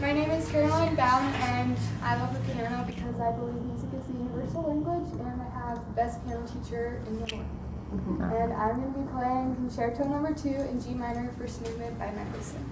My name is Caroline Bown, and I love the piano because I believe music is the universal language, and I have the best piano teacher in the world. And I'm going to be playing Concerto No. 2 in G minor for Snow Mid by Mendelssohn.